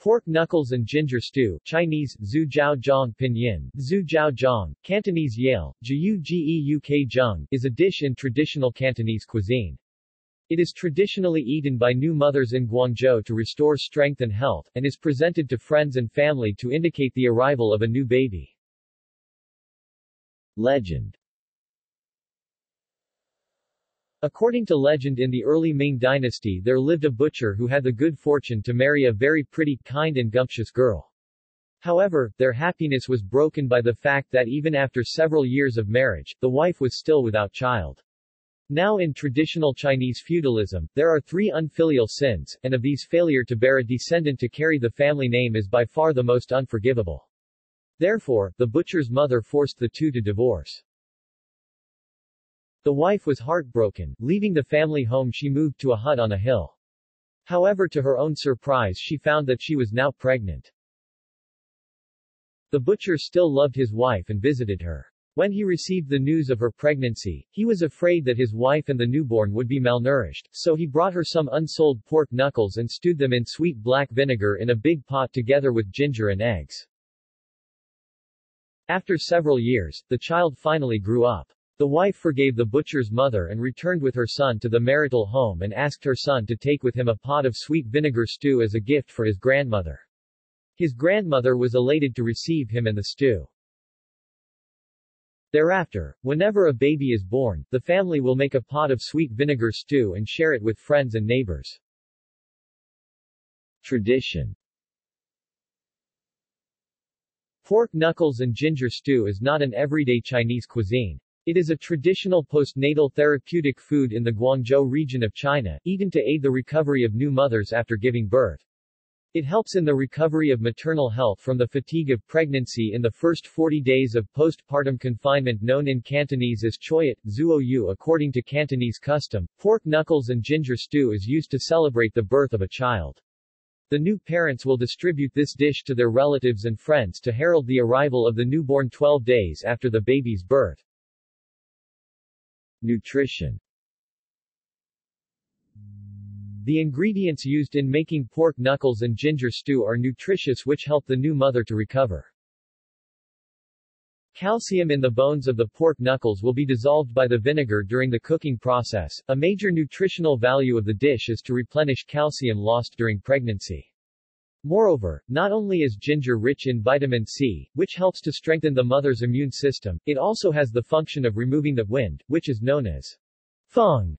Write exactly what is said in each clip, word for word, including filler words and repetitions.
Pork knuckles and ginger stew Chinese, zhujiaozhong pinyin, zhujiaozhong, Cantonese Yale, jiu-geuk-zhung, is a dish in traditional Cantonese cuisine. It is traditionally eaten by new mothers in Guangzhou to restore strength and health, and is presented to friends and family to indicate the arrival of a new baby. Legend. According to legend, in the early Ming dynasty there lived a butcher who had the good fortune to marry a very pretty, kind and gumptious girl. However, their happiness was broken by the fact that even after several years of marriage, the wife was still without child. Now in traditional Chinese feudalism, there are three unfilial sins, and of these failure to bear a descendant to carry the family name is by far the most unforgivable. Therefore, the butcher's mother forced the two to divorce. The wife was heartbroken. Leaving the family home, she moved to a hut on a hill. However, to her own surprise, she found that she was now pregnant. The butcher still loved his wife and visited her. When he received the news of her pregnancy, he was afraid that his wife and the newborn would be malnourished, so he brought her some unsold pork knuckles and stewed them in sweet black vinegar in a big pot together with ginger and eggs. After several years, the child finally grew up. The wife forgave the butcher's mother and returned with her son to the marital home and asked her son to take with him a pot of sweet vinegar stew as a gift for his grandmother. His grandmother was elated to receive him and the stew. Thereafter, whenever a baby is born, the family will make a pot of sweet vinegar stew and share it with friends and neighbors. Tradition. Pork knuckles and ginger stew is not an everyday Chinese cuisine. It is a traditional postnatal therapeutic food in the Guangzhou region of China, eaten to aid the recovery of new mothers after giving birth. It helps in the recovery of maternal health from the fatigue of pregnancy in the first forty days of postpartum confinement, known in Cantonese as choyat, zuo yu. According to Cantonese custom, pork knuckles and ginger stew is used to celebrate the birth of a child. The new parents will distribute this dish to their relatives and friends to herald the arrival of the newborn twelve days after the baby's birth. Nutrition. The ingredients used in making pork knuckles and ginger stew are nutritious, which help the new mother to recover. Calcium in the bones of the pork knuckles will be dissolved by the vinegar during the cooking process. A major nutritional value of the dish is to replenish calcium lost during pregnancy. Moreover, not only is ginger rich in vitamin C, which helps to strengthen the mother's immune system, it also has the function of removing the wind, which is known as "feng"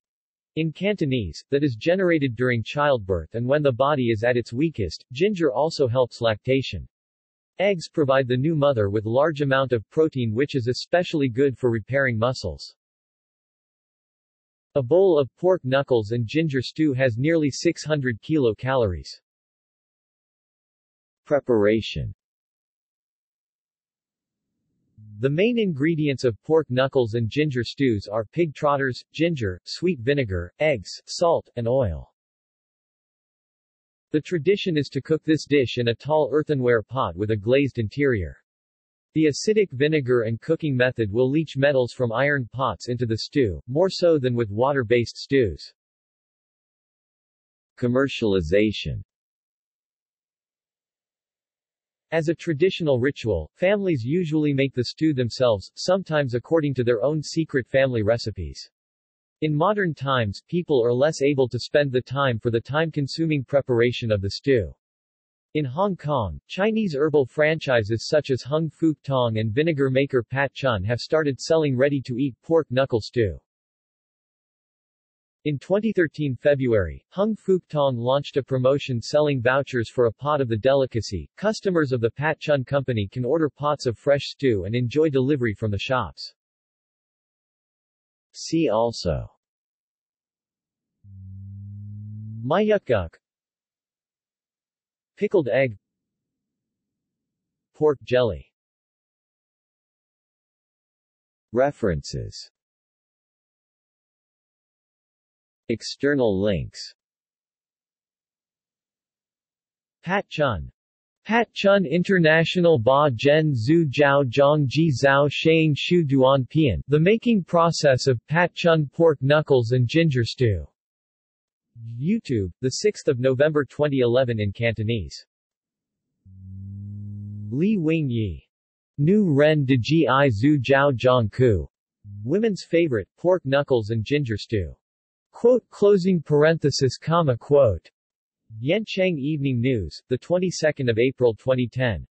in Cantonese, that is generated during childbirth and when the body is at its weakest. Ginger also helps lactation. Eggs provide the new mother with large amount of protein, which is especially good for repairing muscles. A bowl of pork knuckles and ginger stew has nearly six hundred kilocalories. Preparation. The main ingredients of pork knuckles and ginger stews are pig trotters, ginger, sweet vinegar, eggs, salt, and oil. The tradition is to cook this dish in a tall earthenware pot with a glazed interior. The acidic vinegar and cooking method will leach metals from iron pots into the stew, more so than with water-based stews. Commercialization. As a traditional ritual, families usually make the stew themselves, sometimes according to their own secret family recipes. In modern times, people are less able to spend the time for the time-consuming preparation of the stew. In Hong Kong, Chinese herbal franchises such as Hung Fook Tong and vinegar maker Pat Chun have started selling ready-to-eat pork knuckle stew. In twenty thirteen February, Hung Fook Tong launched a promotion selling vouchers for a pot of the delicacy. Customers of the Pat Chun company can order pots of fresh stew and enjoy delivery from the shops. See also: Myutguk, pickled egg, pork jelly. References. External links. Pat Chun. Pat Chun International Ba Zhen Zhu Zhao Zhong Ji Zhao Shang Shu Duan Pian. The Making Process of Pat Chun Pork Knuckles and Ginger Stew. YouTube, the sixth of November twenty eleven in Cantonese. Li Wingyi. Nu Ren de Ji I Zhu Zhao Zhang Ku. Women's favorite, pork knuckles and ginger stew. Quote, closing parenthesis, comma, quote. Yancheng Evening News, the twenty-second of April twenty ten.